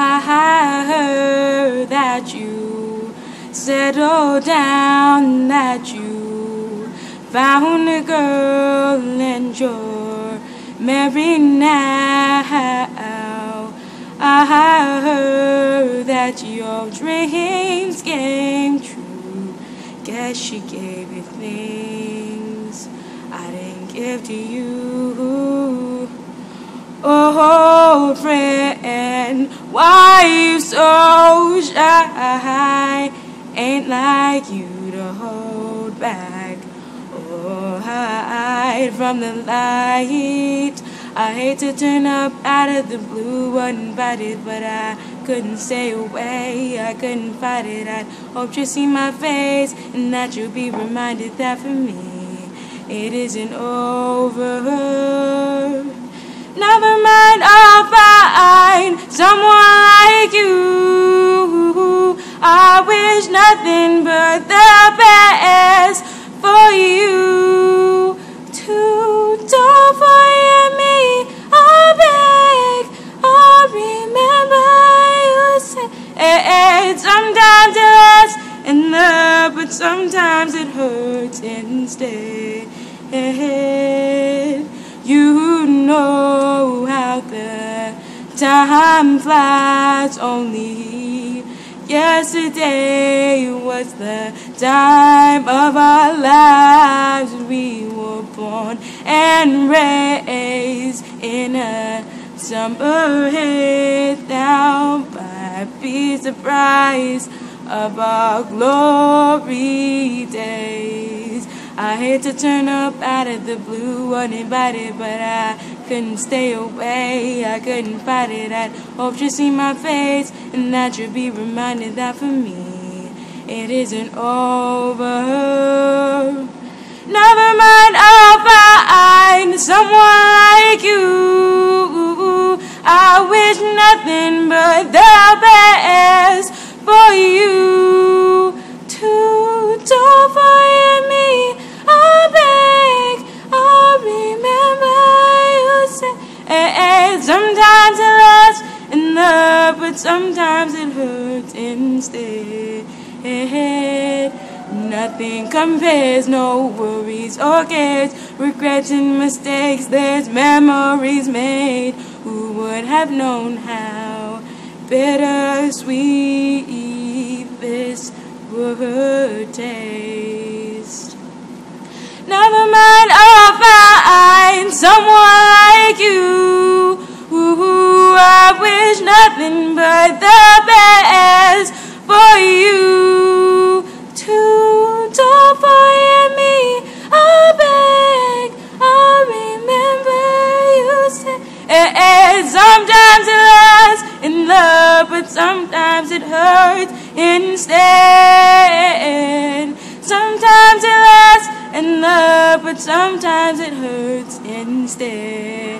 I heard that you settled down, that you found a girl and you're married now. I heard that your dreams came true. Guess she gave you things I didn't give to you. Oh, friend, why you so shy? Ain't like you to hold back or hide from the light. I hate to turn up out of the blue uninvited, but I couldn't stay away, I couldn't fight it. I hoped you'd see my face and that you'd be reminded that for me it isn't over. Never mind, I'll find someone like you. I wish nothing but the best for you. Too tall for me, I beg. I remember you said sometimes it hurts in love, but sometimes it hurts instead. You know how the time flies. Only yesterday was the time of our lives. We were born and raised in a summer head down by the surprise of our glory days. I hate to turn up out of the blue uninvited, but I couldn't stay away, I couldn't fight it. I hoped you'd see my face and that you'd be reminded that for me it isn't over. Never mind, I'll find someone like you. I wish nothing but the best for you. Too tall for me, I beg. I remember you said sometimes it hurts in love, but sometimes it hurts instead. Nothing compares, no worries or cares, regrets and mistakes. There's memories made. Who would have known how bittersweet this would taste? Never mind, I'll find someone like you. Ooh, I wish nothing but the best for you. Too tall for me, I beg. I remember you said sometimes it hurts in love, but sometimes it hurts instead. Sometimes it hurts in love, but sometimes it hurts instead.